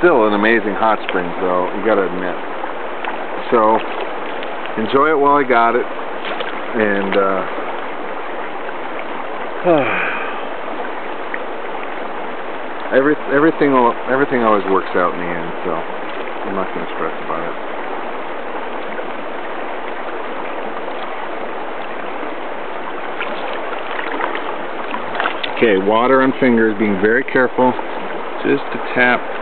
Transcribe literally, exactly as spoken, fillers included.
still an amazing hot spring, though, you gotta admit. So enjoy it while I got it, and uh, every everything everything always works out in the end. So I'm not gonna stress about it. Okay, water on fingers, being very careful, just to tap